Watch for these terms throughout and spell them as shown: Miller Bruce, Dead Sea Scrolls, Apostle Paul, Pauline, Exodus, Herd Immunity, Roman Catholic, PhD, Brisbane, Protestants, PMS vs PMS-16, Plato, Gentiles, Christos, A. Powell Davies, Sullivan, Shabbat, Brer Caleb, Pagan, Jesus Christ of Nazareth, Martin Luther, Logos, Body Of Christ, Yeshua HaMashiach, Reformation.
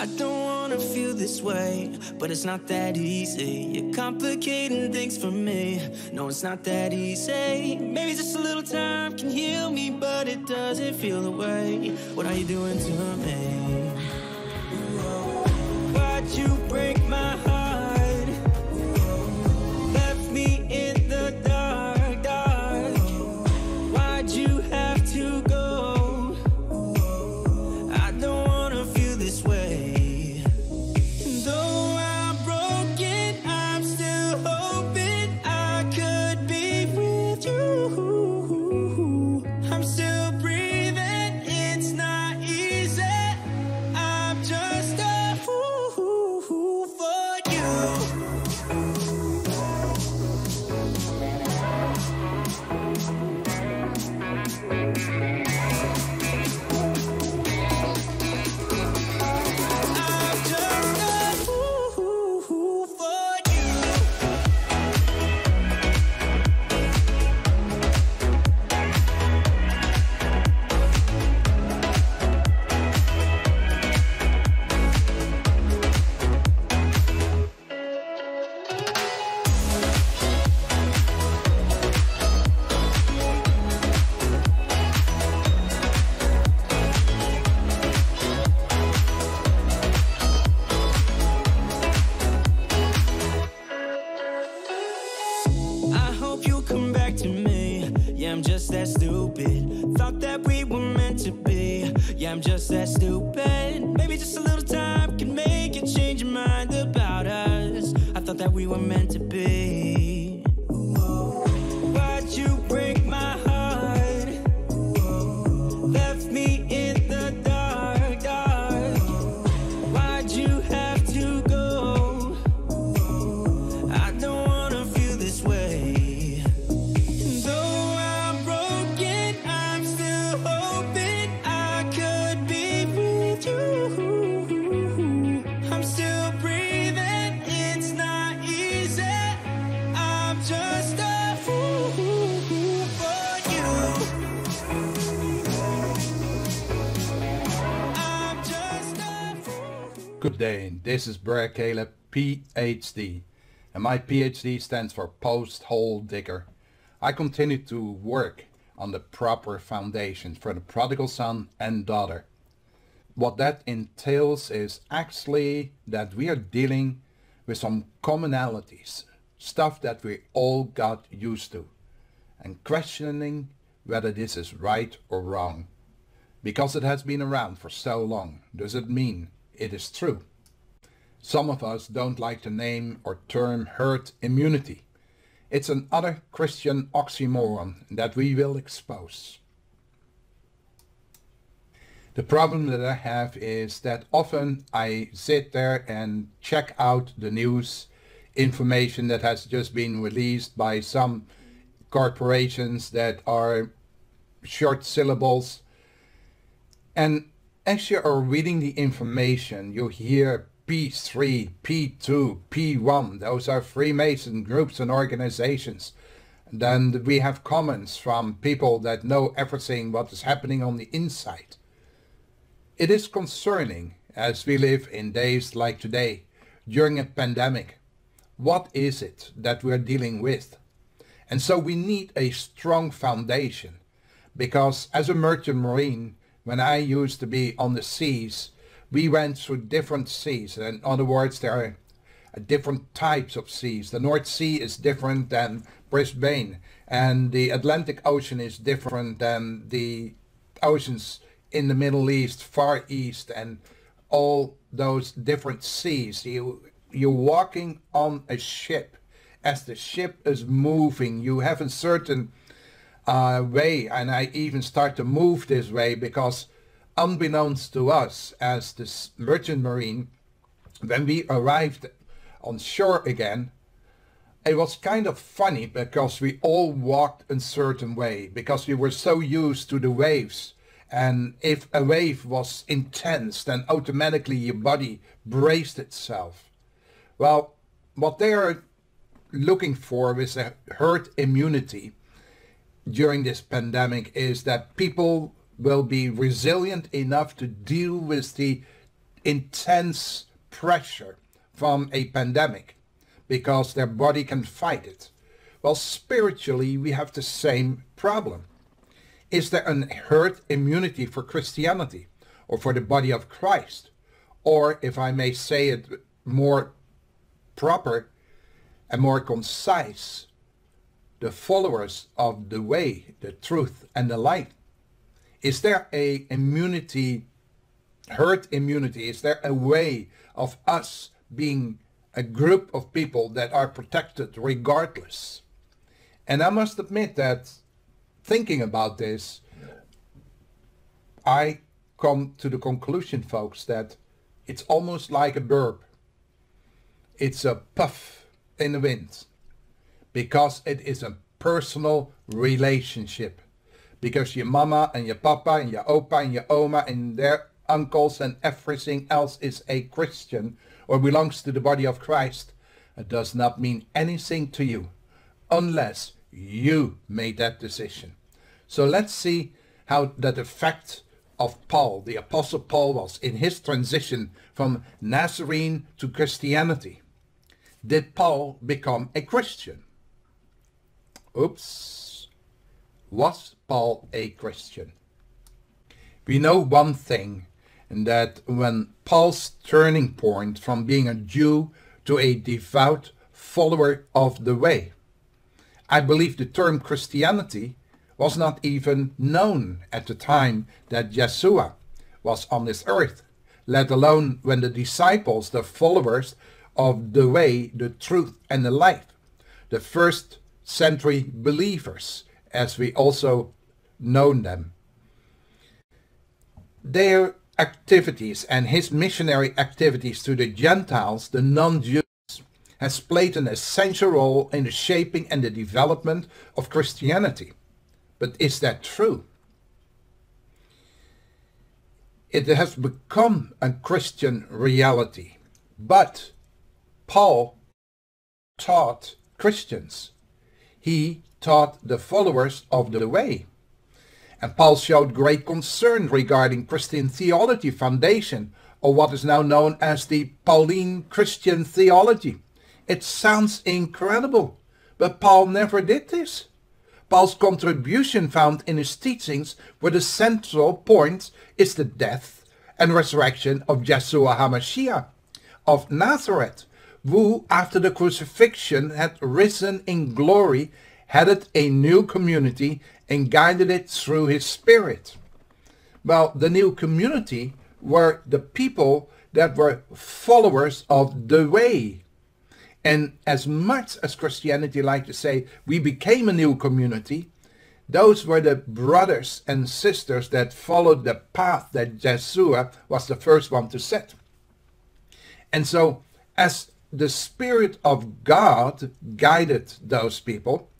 I don't wanna feel this way, but it's not that easy. You're complicating things for me. No, it's not that easy. Maybe just a little time can heal me, but it doesn't feel the way. What are you doing to me? Why'd you break my heart? Left me in the dark. Why'd you have to go? This is Brer Caleb, PhD, and my PhD stands for Post-Hole Digger. I continue to work on the proper foundation for the prodigal son and daughter. What that entails is actually that we are dealing with some commonalities, stuff that we all got used to, and questioning whether this is right or wrong. Because it has been around for so long, does it mean it is true? Some of us don't like the name or term herd immunity. It's another Christian oxymoron that we will expose. The problem that I have is that often I sit there and check out the news, information that has just been released by some corporations that are short syllables. And as you are reading the information, you hear P3, P2, P1, those are Freemason groups and organizations. Then we have comments from people that know everything what is happening on the inside. It is concerning as we live in days like today, during a pandemic. What is it that we're dealing with? And so we need a strong foundation, because as a merchant marine, when I used to be on the seas, we went through different seas. In other words, there are different types of seas. The North Sea is different than Brisbane, and the Atlantic Ocean is different than the oceans in the Middle East, Far East, and all those different seas. You're walking on a ship. As the ship is moving, you have a certain way, and I even start to move this way because unbeknownst to us as this merchant marine, when we arrived on shore again, it was kind of funny because we all walked a certain way because we were so used to the waves. And if a wave was intense, then automatically your body braced itself. Well, what they are looking for is a herd immunity during this pandemic, is that people will be resilient enough to deal with the intense pressure from a pandemic because their body can fight it. Well, spiritually, we have the same problem. Is there an herd immunity for Christianity or for the body of Christ? Or, if I may say it more proper and more concise, the followers of the way, the truth, and the light. Is there a immunity, herd immunity? Is there a way of us being a group of people that are protected regardless? And I must admit that thinking about this, I come to the conclusion, folks, that it's almost like a burp. It's a puff in the wind because it is a personal relationship. Because your mama and your papa and your opa and your oma and their uncles and everything else is a Christian or belongs to the body of Christ, it does not mean anything to you unless you made that decision. So let's see how that effect of Paul, the Apostle Paul, was in his transition from Nazarene to Christianity. Did Paul become a Christian? Oops. Was Paul a Christian? We know one thing, and that when Paul's turning point from being a Jew to a devout follower of the way, I believe the term Christianity was not even known at the time that Yeshua was on this earth, let alone when the disciples, the followers of the way, the truth, and the life, the first century believers, as we also know them. Their activities and his missionary activities to the Gentiles, the non-Jews, has played an essential role in the shaping and the development of Christianity. But is that true? It has become a Christian reality, but Paul taught Christians. He taught the followers of the way. And Paul showed great concern regarding Christian theology foundation, or what is now known as the Pauline Christian theology. It sounds incredible, but Paul never did this. Paul's contribution found in his teachings, where the central point is the death and resurrection of Yeshua HaMashiach of Nazareth, who, after the crucifixion, had risen in glory, headed a new community, and guided it through his Spirit. Well, the new community were the people that were followers of the way. And as much as Christianity like to say, we became a new community, those were the brothers and sisters that followed the path that Yeshua was the first one to set. And so, as the Spirit of God guided those people,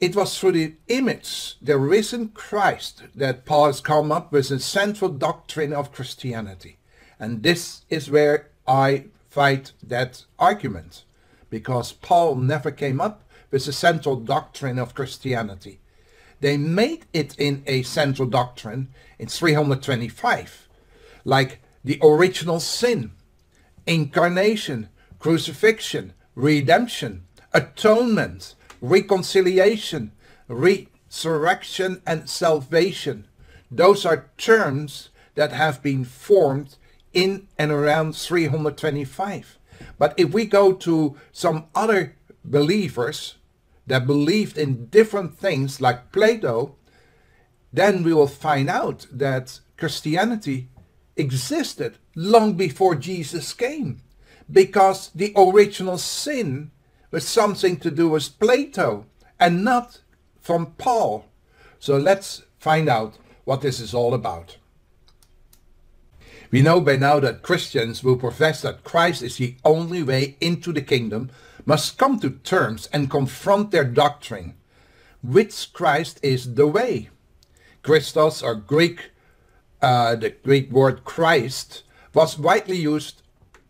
it was through the image, the risen Christ, that Paul has come up with the central doctrine of Christianity. And this is where I fight that argument, because Paul never came up with the central doctrine of Christianity. They made it in a central doctrine in 325, like the original sin, incarnation, crucifixion, redemption, atonement, reconciliation, resurrection, and salvation. Those are terms that have been formed in and around 325. But if we go to some other believers that believed in different things like Plato, then we will find out that Christianity existed long before Jesus came, because the original sin was something to do with Plato and not from Paul. So let's find out what this is all about. We know by now that Christians who profess that Christ is the only way into the kingdom must come to terms and confront their doctrine. Which Christ is the way? Christos, or Greek, the Greek word Christ, was widely used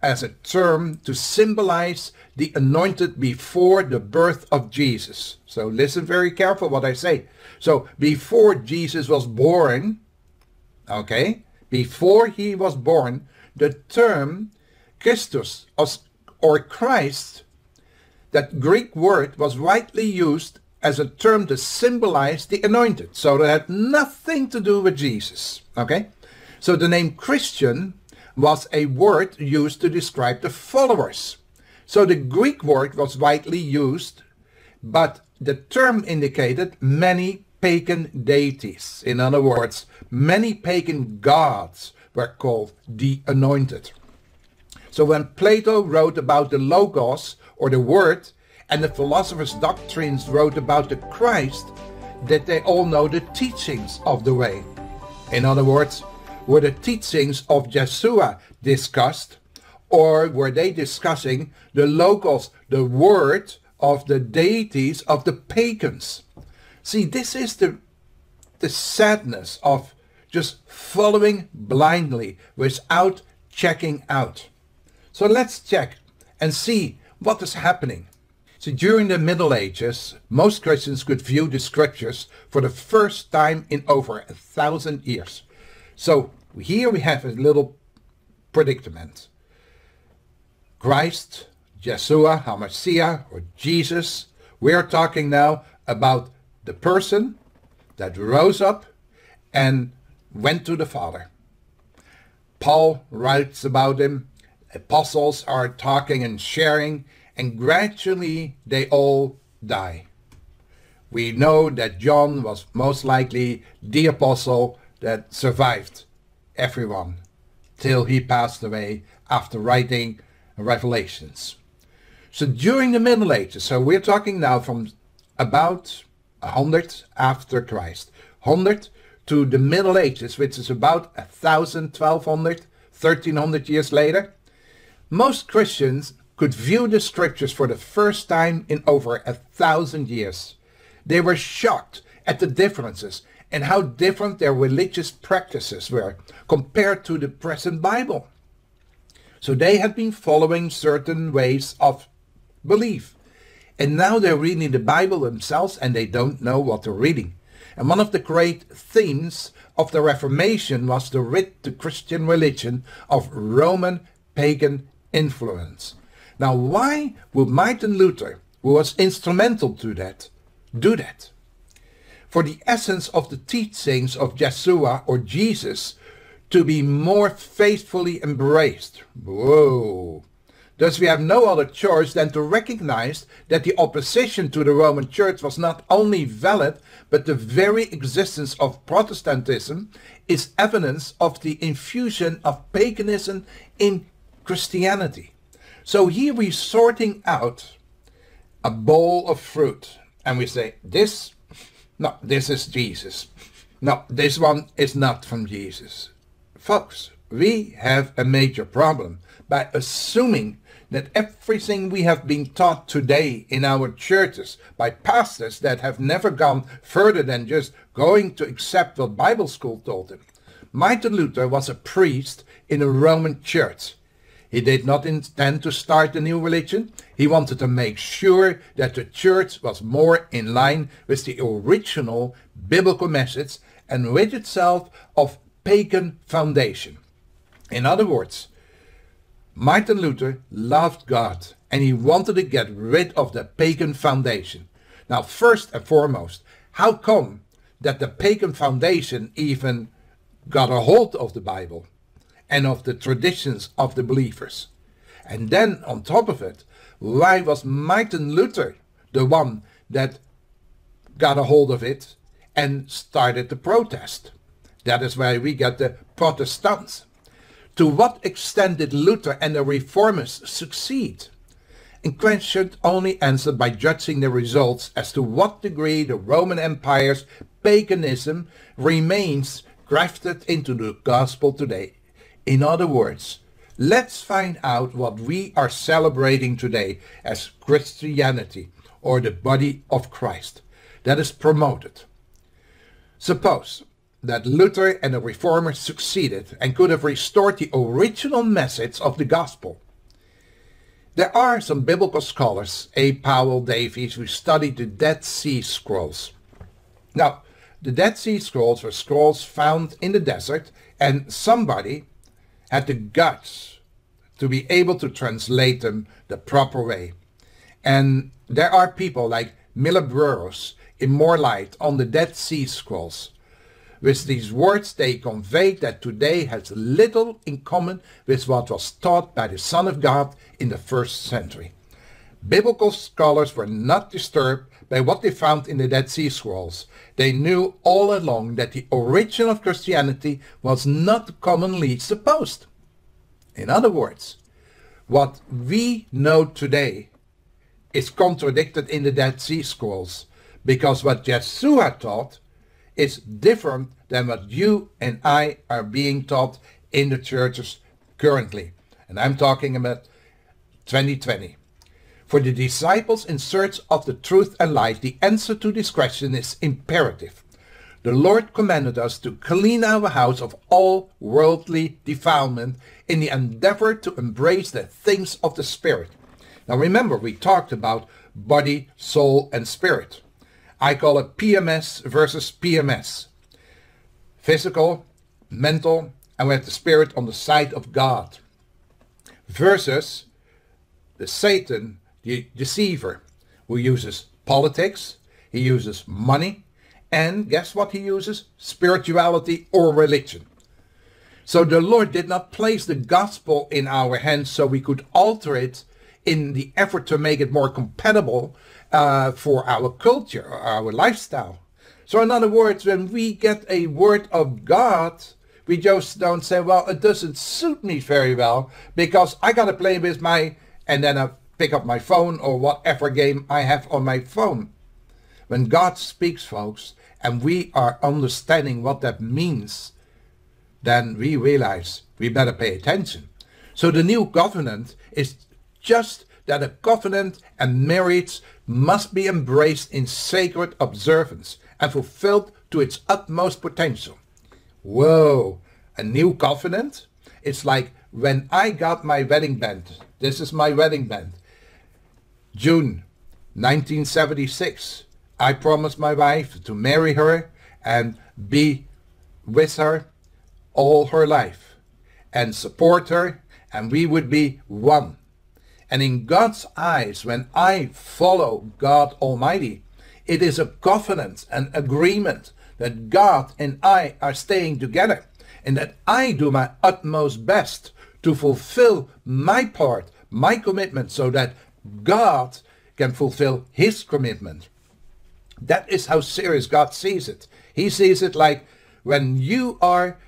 as a term to symbolize the anointed before the birth of Jesus. So listen very careful what I say. So before Jesus was born, okay? Before he was born, the term Christos or Christ, that Greek word was widely used as a term to symbolize the anointed. So that had nothing to do with Jesus. Okay? So the name Christian was a word used to describe the followers. So the Greek word was widely used, but the term indicated many pagan deities. In other words, many pagan gods were called the anointed. So when Plato wrote about the Logos, or the Word, and the philosophers' doctrines wrote about the Christ, did they all know the teachings of the way? In other words, were the teachings of Yeshua discussed, or were they discussing the Logos, the Word of the deities of the pagans? See, this is the sadness of just following blindly without checking out. So let's check and see what is happening. So during the Middle Ages, most Christians could view the scriptures for the first time in over 1,000 years. So here we have a little predicament. Christ, Yeshua HaMashiach, or Jesus, we're talking now about the person that rose up and went to the Father. Paul writes about him. Apostles are talking and sharing, and gradually they all die. We know that John was most likely the apostle that survived everyone till he passed away after writing Revelations. So during the Middle Ages, so we're talking now from about 100 after Christ, 100 to the Middle Ages, which is about 1,000, 1,200, 1,300 years later, most Christians could view the scriptures for the first time in over 1,000 years. They were shocked at the differences and how different their religious practices were compared to the present Bible. So they had been following certain ways of belief, and now they're reading the Bible themselves and they don't know what they're reading. And one of the great themes of the Reformation was to rid the Christian religion of Roman pagan influence. Now, why would Martin Luther, who was instrumental to that, do that? For the essence of the teachings of Yeshua or Jesus to be more faithfully embraced. Whoa! Thus we have no other choice than to recognize that the opposition to the Roman Church was not only valid, but the very existence of Protestantism is evidence of the infusion of paganism in Christianity. So here we're sorting out a bowl of fruit and we say, this, no, this is Jesus. No, this one is not from Jesus. Folks, we have a major problem by assuming that everything we have been taught today in our churches by pastors that have never gone further than just going to accept what Bible school told them. Martin Luther was a priest in a Roman church. He did not intend to start a new religion. He wanted to make sure that the church was more in line with the original biblical message and rid itself of pagan foundation. In other words, Martin Luther loved God and he wanted to get rid of the pagan foundation. Now, first and foremost, how come that the pagan foundation even got a hold of the Bible and of the traditions of the believers? And then on top of it, why was Martin Luther the one that got a hold of it and started the protest? That is where we get the Protestants. To what extent did Luther and the reformers succeed? And questions only answered by judging the results as to what degree the Roman Empire's paganism remains grafted into the gospel today. In other words, let's find out what we are celebrating today as Christianity, or the body of Christ, that is promoted. Suppose that Luther and the reformers succeeded and could have restored the original message of the gospel. There are some biblical scholars, A. Powell Davies, who studied the Dead Sea Scrolls. Now, the Dead Sea Scrolls were scrolls found in the desert, and somebody had the guts to be able to translate them the proper way. And there are people like Miller Bruce in more light on the Dead Sea Scrolls. With these words they conveyed that today has little in common with what was taught by the Son of God in the first century. Biblical scholars were not disturbed by what they found in the Dead Sea Scrolls. They knew all along that the origin of Christianity was not commonly supposed. In other words, what we know today is contradicted in the Dead Sea Scrolls, because what Yeshua taught is different than what you and I are being taught in the churches currently. And I'm talking about 2020. For the disciples in search of the truth and light, the answer to this question is imperative. The Lord commanded us to clean our house of all worldly defilement in the endeavor to embrace the things of the Spirit. Now remember, we talked about body, soul, and spirit. I call it PMS versus PMS. Physical, mental, and we have the spirit on the side of God. Versus the Satan, the deceiver, who uses politics, he uses money, and guess what he uses? Spirituality or religion. So the Lord did not place the gospel in our hands so we could alter it in the effort to make it more compatible for our culture, our lifestyle. So in other words, when we get a word of God, we just don't say, well, it doesn't suit me very well because I got to play with my, and then I pick up my phone or whatever game I have on my phone. When God speaks, folks, and we are understanding what that means, then we realize we better pay attention. So the new covenant is just that a covenant and marriage must be embraced in sacred observance and fulfilled to its utmost potential. Whoa, a new covenant? It's like when I got my wedding band. This is my wedding band. June 1976. I promised my wife to marry her and be with her all her life and support her, and we would be one. And in God's eyes, when I follow God Almighty, it is a covenant, an agreement that God and I are staying together and that I do my utmost best to fulfill my part, my commitment, so that God can fulfill his commitment. That is how serious God sees it. He sees it like when you are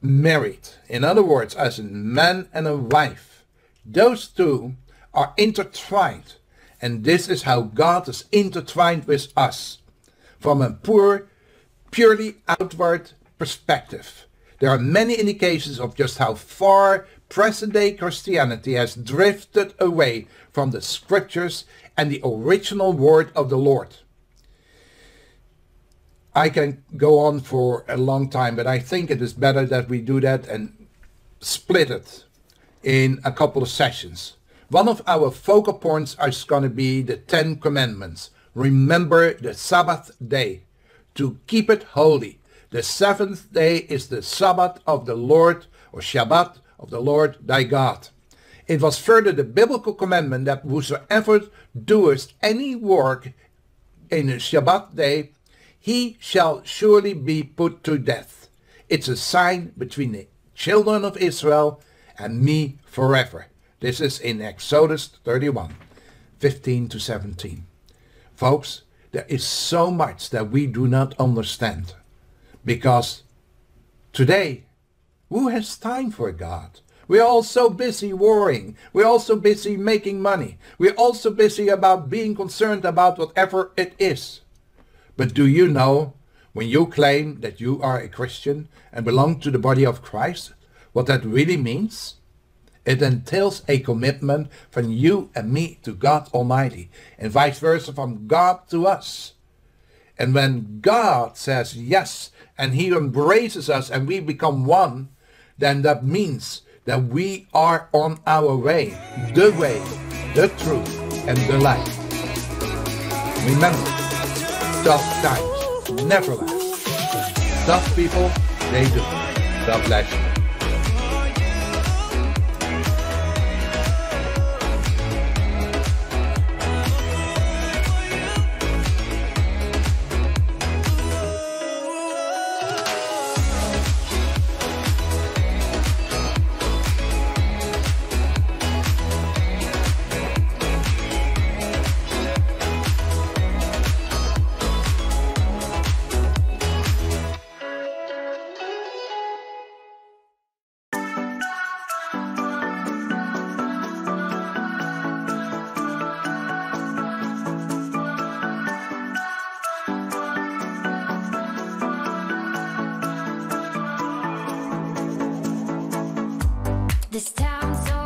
married, in other words, as a man and a wife, those two are intertwined, and this is how God is intertwined with us from a purely outward perspective. There are many indications of just how far present-day Christianity has drifted away from the scriptures and the original word of the Lord. I can go on for a long time, but I think it is better that we do that and split it in a couple of sessions. One of our focal points is going to be the Ten Commandments. Remember the Sabbath day, to keep it holy. The seventh day is the Sabbath of the Lord, or Shabbat of the Lord thy God. It was further the biblical commandment that whosoever doeth any work in a Shabbat day, he shall surely be put to death. It's a sign between the children of Israel and me forever. This is in Exodus 31, 15 to 17. Folks, there is so much that we do not understand. Because today, who has time for God? We're all so busy worrying. We're all so busy making money. We're all so busy about being concerned about whatever it is. But do you know, when you claim that you are a Christian and belong to the body of Christ, what that really means? It entails a commitment from you and me to God Almighty, and vice versa from God to us. And when God says yes, and he embraces us and we become one, then that means that we are on our way, the truth, and the life. Remember, tough times never last. Tough people, they do. God bless you. This town's